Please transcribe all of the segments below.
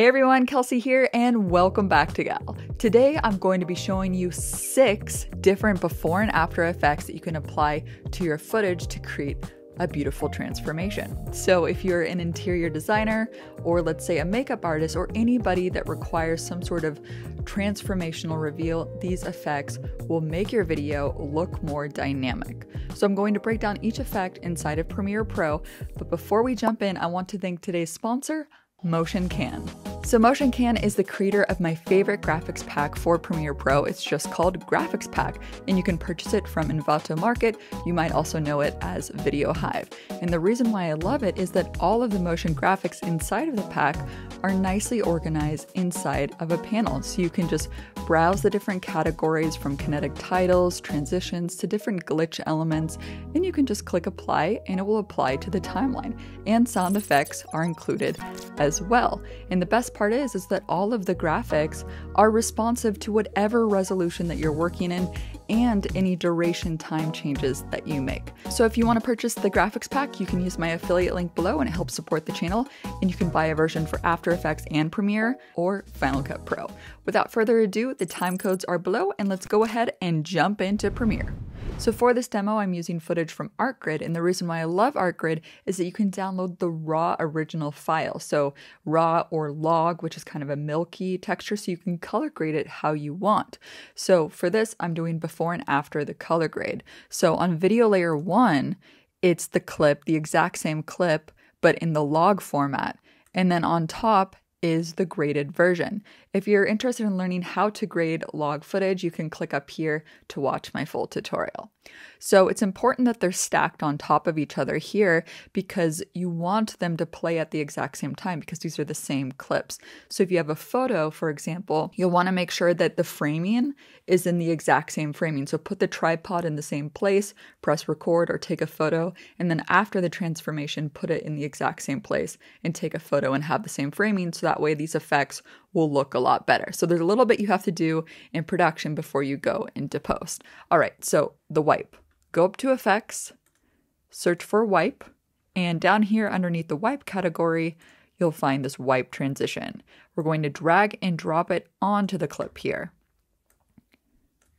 Hey everyone, Kelsey here and welcome back to Gal. Today I'm going to be showing you 6 different before and after effects that you can apply to your footage to create a beautiful transformation. So if you're an interior designer or let's say a makeup artist or anybody that requires some sort of transformational reveal, these effects will make your video look more dynamic. So I'm going to break down each effect inside of Premiere Pro, but before we jump in, I want to thank today's sponsor, motioncan. So motioncan is the creator of my favorite graphics pack for Premiere Pro. It's just called Graphics Pack, and you can purchase it from Envato Market. You might also know it as Video Hive. And the reason why I love it is that all of the motion graphics inside of the pack are nicely organized inside of a panel. So you can just browse the different categories from kinetic titles, transitions to different glitch elements, and you can just click apply and it will apply to the timeline. And sound effects are included as well. And the best part is that all of the graphics are responsive to whatever resolution that you're working in and any duration time changes that you make. So if you want to purchase the graphics pack, you can use my affiliate link below and it helps support the channel, and you can buy a version for After Effects and Premiere or Final Cut Pro. Without further ado, the time codes are below and let's go ahead and jump into Premiere. So for this demo, I'm using footage from Artgrid, and the reason why I love Artgrid is that you can download the raw original file, so raw or log, which is kind of a milky texture, so you can color grade it how you want. So for this, I'm doing before and after the color grade. So on video layer 1, it's the clip, the exact same clip, but in the log format, and then on top is the graded version. If you're interested in learning how to grade log footage, you can click up here to watch my full tutorial. So it's important that they're stacked on top of each other here because you want them to play at the exact same time because these are the same clips. So if you have a photo, for example, you'll want to make sure that the framing is in the exact same framing. So put the tripod in the same place, press record or take a photo, and then after the transformation, put it in the exact same place and take a photo and have the same framing, so that way these effects will look a lot better. So there's a little bit you have to do in production before you go into post. All right, so the wipe. Go up to Effects, search for Wipe, and down here underneath the Wipe category, you'll find this Wipe transition. We're going to drag and drop it onto the clip here.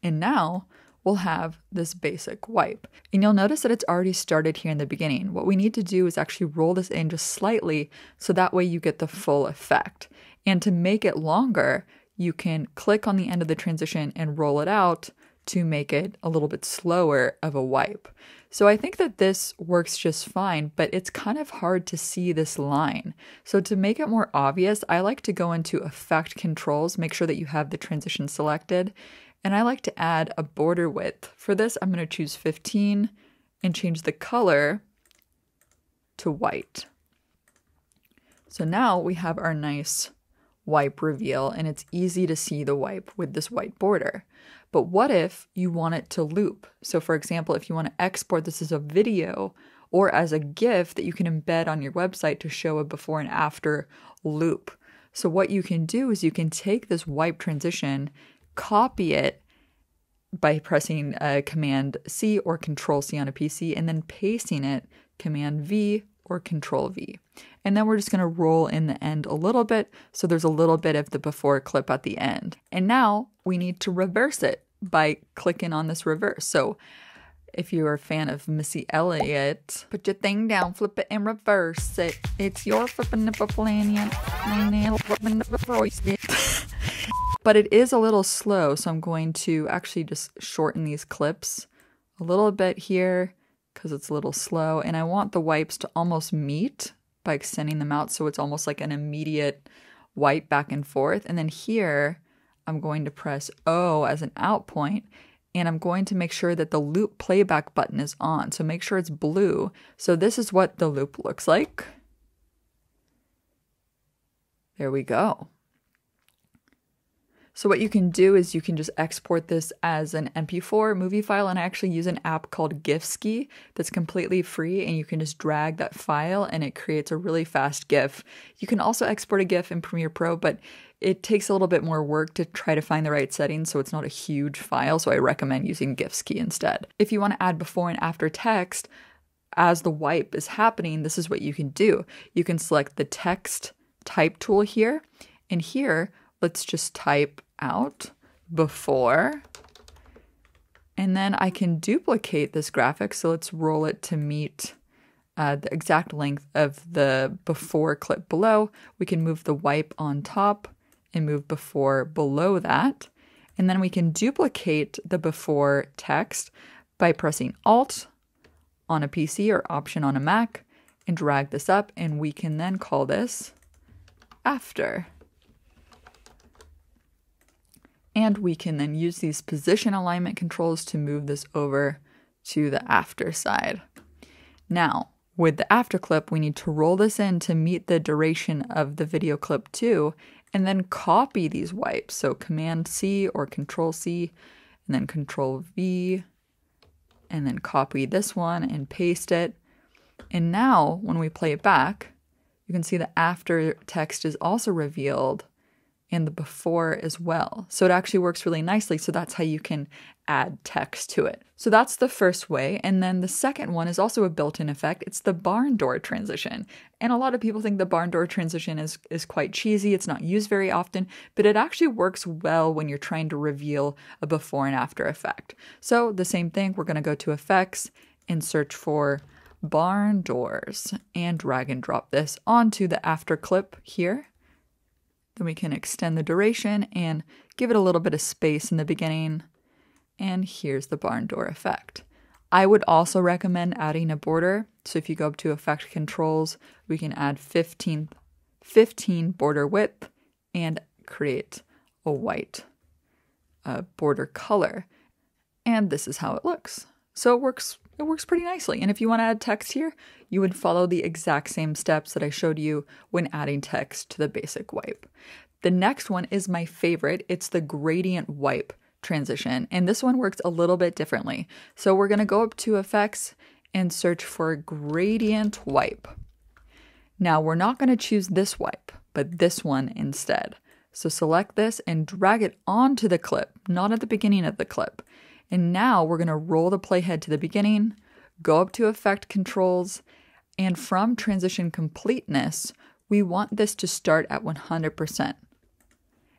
And now we'll have this basic wipe. And you'll notice that it's already started here in the beginning. What we need to do is actually roll this in just slightly so that way you get the full effect. And to make it longer, you can click on the end of the transition and roll it out to make it a little bit slower of a wipe. So I think that this works just fine, but it's kind of hard to see this line. So to make it more obvious, I like to go into Effect Controls, make sure that you have the transition selected, and I like to add a border width. For this, I'm going to choose 15 and change the color to white. So now we have our nice wipe reveal, and it's easy to see the wipe with this white border. But what if you want it to loop? So for example, if you want to export this as a video or as a GIF that you can embed on your website to show a before and after loop. So what you can do is you can take this wipe transition, copy it by pressing Command C or Control C on a PC, and then pasting it, Command V or Control V. And then we're just going to roll in the end a little bit, so there's a little bit of the before clip at the end. And now we need to reverse it by clicking on this reverse. So if you're a fan of Missy Elliott, put your thing down, flip it and reverse it. It's your flipping nipple flanian. But it is a little slow, so I'm going to actually just shorten these clips a little bit here, because it's a little slow, and I want the wipes to almost meet by extending them out so it's almost like an immediate wipe back and forth. And then here, I'm going to press O as an out point, and I'm going to make sure that the loop playback button is on. So make sure it's blue. So this is what the loop looks like. There we go. So what you can do is you can just export this as an MP4 movie file, and I actually use an app called Gifski that's completely free, and you can just drag that file and it creates a really fast GIF. You can also export a GIF in Premiere Pro, but it takes a little bit more work to try to find the right settings, so it's not a huge file, so I recommend using Gifski instead. If you want to add before and after text, as the wipe is happening, this is what you can do. You can select the text type tool here. And here, let's just type out before. And then I can duplicate this graphic. So let's roll it to meet the exact length of the before clip below. We can move the wipe on top and move before below that. And then we can duplicate the before text by pressing Alt on a PC or Option on a Mac and drag this up. And we can then call this after. And we can then use these position alignment controls to move this over to the after side. Now, with the after clip, we need to roll this in to meet the duration of the video clip too, and then copy these wipes. So Command C or Control C, and then Control V, and then copy this one and paste it. And now when we play it back, you can see the after text is also revealed and the before as well. So it actually works really nicely. So that's how you can add text to it. So that's the first way. And then the second one is also a built-in effect. It's the barn door transition. And a lot of people think the barn door transition is quite cheesy. It's not used very often, but it actually works well when you're trying to reveal a before and after effect. So the same thing, we're gonna go to effects and search for barn doors and drag and drop this onto the after clip here. Then we can extend the duration and give it a little bit of space in the beginning. And here's the barn door effect. I would also recommend adding a border. So if you go up to Effect Controls, we can add 15 border width and create a white border color. And this is how it looks. So it works pretty nicely. And if you want to add text here, you would follow the exact same steps that I showed you when adding text to the basic wipe. The next one is my favorite. It's the gradient wipe transition. And this one works a little bit differently. So we're going to go up to effects and search for gradient wipe. Now we're not going to choose this wipe, but this one instead. So select this and drag it onto the clip, not at the beginning of the clip. And now we're going to roll the playhead to the beginning, go up to Effect Controls, and from Transition Completeness, we want this to start at 100%.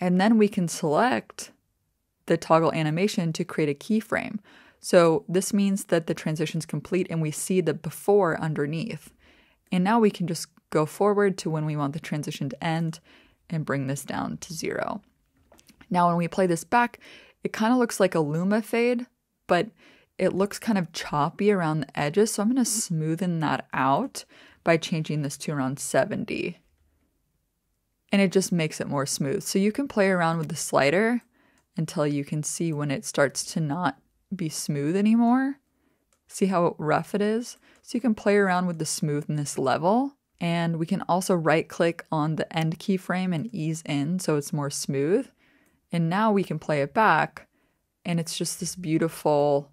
And then we can select the toggle animation to create a keyframe. So this means that the transition's complete and we see the before underneath. And now we can just go forward to when we want the transition to end and bring this down to 0. Now when we play this back, it kind of looks like a Luma fade, but it looks kind of choppy around the edges. So I'm going to smoothen that out by changing this to around 70. And it just makes it more smooth. So you can play around with the slider until you can see when it starts to not be smooth anymore. See how rough it is? So you can play around with the smoothness level. And we can also right click on the end keyframe and ease in so it's more smooth. And now we can play it back and it's just this beautiful,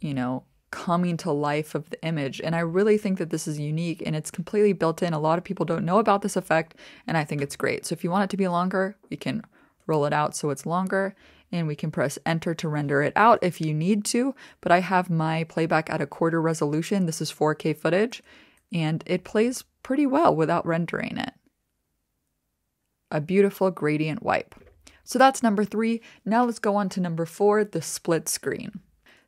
you know, coming to life of the image. And I really think that this is unique and it's completely built in. A lot of people don't know about this effect and I think it's great. So if you want it to be longer, we can roll it out so it's longer and we can press enter to render it out if you need to. But I have my playback at a quarter resolution. This is 4K footage and it plays pretty well without rendering it. A beautiful gradient wipe. So that's number 3. Now let's go on to number 4, the split screen.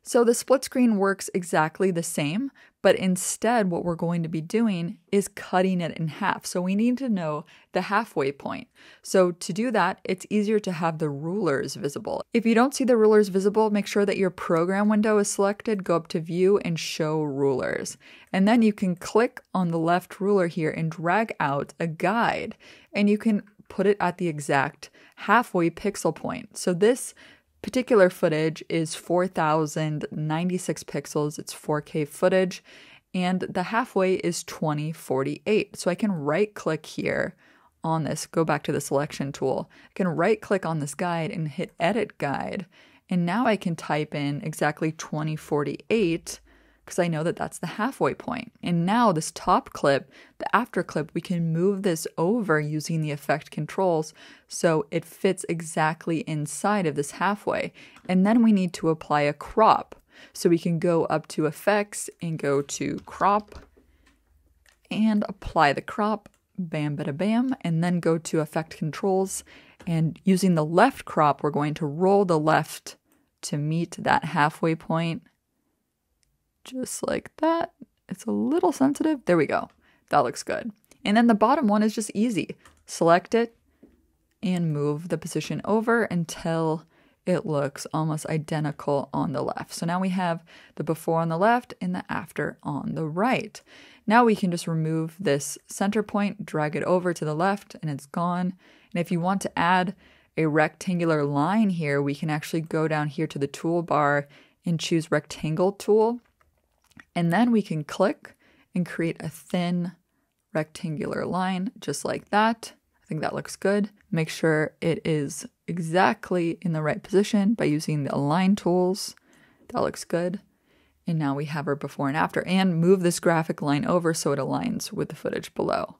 So the split screen works exactly the same, but instead what we're going to be doing is cutting it in half. So we need to know the halfway point. So to do that, it's easier to have the rulers visible. If you don't see the rulers visible, make sure that your program window is selected, go up to View and Show Rulers. And then you can click on the left ruler here and drag out a guide. And you can put it at the exact halfway pixel point. So this particular footage is 4,096 pixels. It's 4K footage and the halfway is 2048. So I can right click here on this, go back to the selection tool. I can right click on this guide and hit edit guide. And now I can type in exactly 2048 because I know that that's the halfway point. And now this top clip, the after clip, we can move this over using the effect controls so it fits exactly inside of this halfway. And then we need to apply a crop. So we can go up to effects and go to crop and apply the crop bam, bada, bam, and then go to Effect Controls. And using the left crop, we're going to roll the left to meet that halfway point. Just like that. It's a little sensitive. There we go. That looks good. And then the bottom one is just easy. Select it and move the position over until it looks almost identical on the left. So now we have the before on the left and the after on the right. Now we can just remove this center point, drag it over to the left, and it's gone. And if you want to add a rectangular line here, we can actually go down here to the toolbar and choose Rectangle Tool. And then we can click and create a thin rectangular line just like that. I think that looks good. Make sure it is exactly in the right position by using the align tools. That looks good. And now we have our before and after, and move this graphic line over so it aligns with the footage below.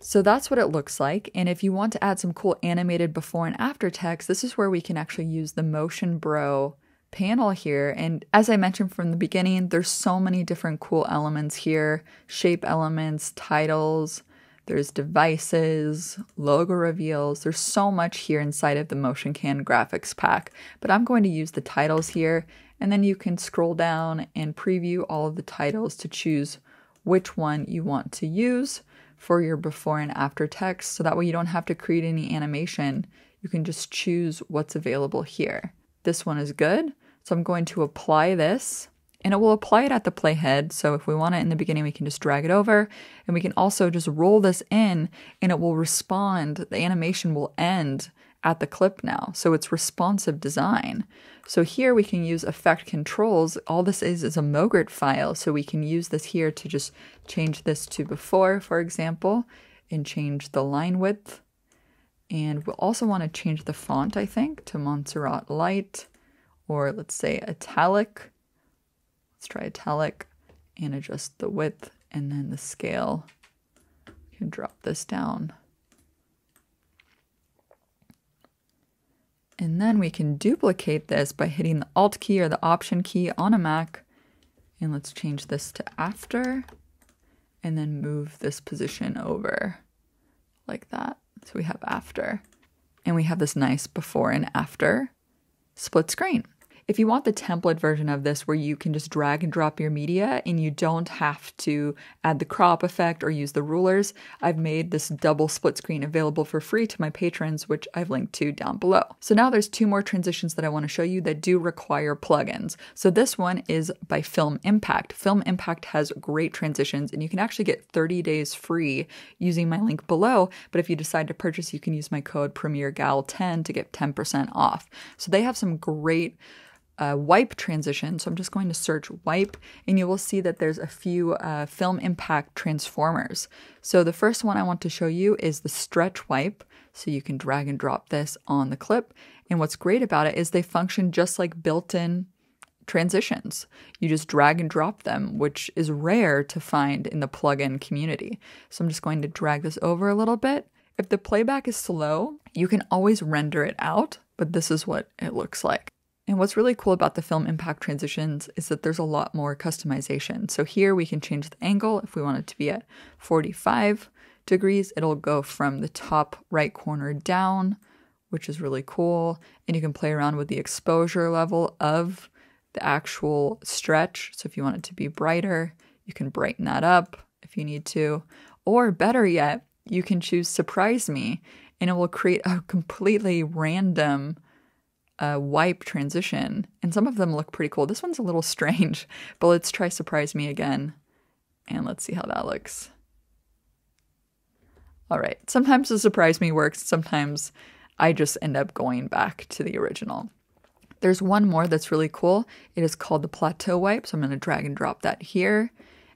So that's what it looks like. And if you want to add some cool animated before and after text, this is where we can actually use the Motion Bro panel here. And as I mentioned from the beginning, there's so many different cool elements here, shape elements, titles, there's devices, logo reveals. There's so much here inside of the MotionCan graphics pack, but I'm going to use the titles here, and then you can scroll down and preview all of the titles to choose which one you want to use for your before and after text. So that way you don't have to create any animation. You can just choose what's available here. This one is good. So I'm going to apply this, and it will apply it at the playhead. So if we want it in the beginning, we can just drag it over, and we can also just roll this in and it will respond. The animation will end at the clip now. So it's responsive design. So here we can use Effect Controls. All this is a Mogrt file. So we can use this here to just change this to before, for example, and change the line width. And we'll also want to change the font, I think, to Montserrat Light, or let's say italic. Let's try italic and adjust the width, and then the scale. You can drop this down. And then we can duplicate this by hitting the Alt key or the Option key on a Mac. And let's change this to after, and then move this position over like that. So we have after, and we have this nice before and after split screen. If you want the template version of this, where you can just drag and drop your media and you don't have to add the crop effect or use the rulers, I've made this double split screen available for free to my patrons, which I've linked to down below. So now there's two more transitions that I want to show you that do require plugins. So this one is by Film Impact. Film Impact has great transitions, and you can actually get 30 days free using my link below. But if you decide to purchase, you can use my code PremiereGal10 to get 10% off. So they have some great wipe transition. So I'm just going to search wipe, and you will see that there's a few Film Impact transformers. So the first one I want to show you is the stretch wipe. So you can drag and drop this on the clip. And what's great about it is they function just like built-in transitions. You just drag and drop them, which is rare to find in the plugin community. So I'm just going to drag this over a little bit. If the playback is slow, you can always render it out, but this is what it looks like. And what's really cool about the Film Impact transitions is that there's a lot more customization. So here we can change the angle. If we want it to be at 45 degrees, it'll go from the top right corner down, which is really cool. And you can play around with the exposure level of the actual stretch. So if you want it to be brighter, you can brighten that up if you need to. Or better yet, you can choose Surprise Me, and it will create a completely random a wipe transition, and some of them look pretty cool. This one's a little strange, but let's try Surprise Me again, and let's see how that looks. All right, sometimes the Surprise Me works, sometimes I just end up going back to the original. There's one more that's really cool. It is called the Plateau Wipe, so I'm going to drag and drop that here,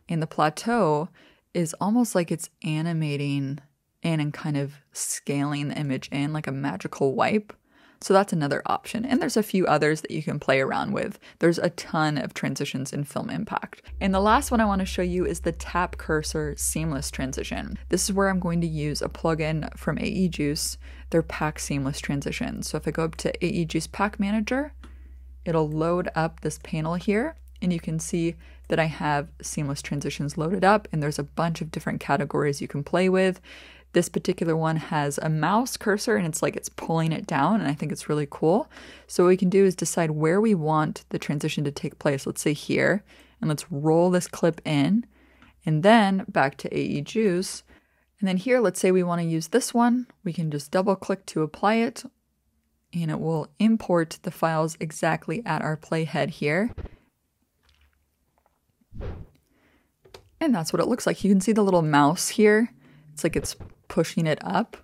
and the plateau is almost like it's animating and kind of scaling the image in like a magical wipe. So that's another option. And there's a few others that you can play around with. There's a ton of transitions in Film Impact. And the last one I want to show you is the Tap Cursor Seamless Transition. This is where I'm going to use a plugin from AE Juice, their Pack Seamless Transition. So if I go up to AE Juice Pack Manager, it'll load up this panel here, and you can see that I have seamless transitions loaded up, and there's a bunch of different categories you can play with. This particular one has a mouse cursor and it's like it's pulling it down, and I think it's really cool. So what we can do is decide where we want the transition to take place. Let's say here, and let's roll this clip in and then back to AE Juice. And then here, let's say we want to use this one. We can just double click to apply it, and it will import the files exactly at our playhead here. And that's what it looks like. You can see the little mouse here. It's like it's pushing it up.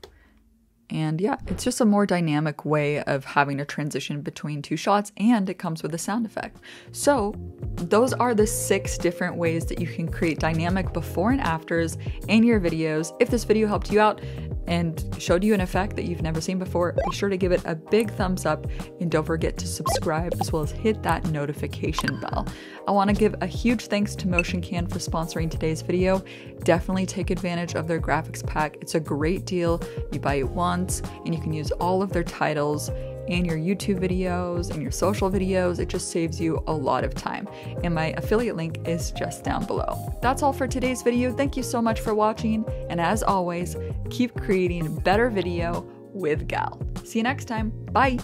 And yeah, it's just a more dynamic way of having a transition between two shots, and it comes with a sound effect. So those are the 6 different ways that you can create dynamic before and afters in your videos. If this video helped you out and showed you an effect that you've never seen before, be sure to give it a big thumbs up, and don't forget to subscribe as well as hit that notification bell. I want to give a huge thanks to MotionCan for sponsoring today's video. Definitely take advantage of their graphics pack. It's a great deal. You buy it once and you can use all of their titles in your YouTube videos and your social videos. It just saves you a lot of time. And my affiliate link is just down below. That's all for today's video. Thank you so much for watching. And as always, keep creating better video with Gal. See you next time. Bye.